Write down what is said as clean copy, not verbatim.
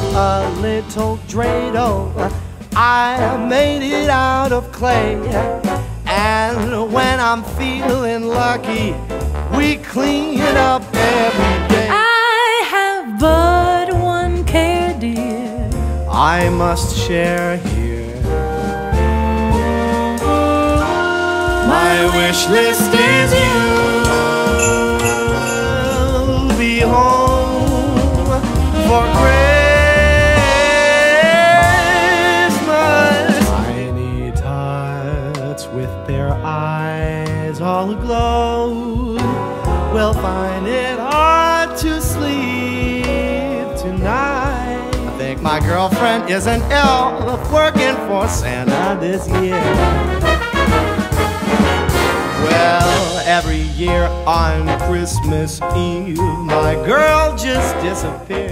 have a little dreidel. I made it out of clay, and when I'm feeling lucky, we clean it up every day. I have but one care, dear, I must share here. My wish list is you. Be home for Christmas. Tiny tots with their eyes all aglow will find it hard to sleep tonight. I think my girlfriend is an elf working for Santa this year. Well, every year on Christmas Eve, my girl just disappears.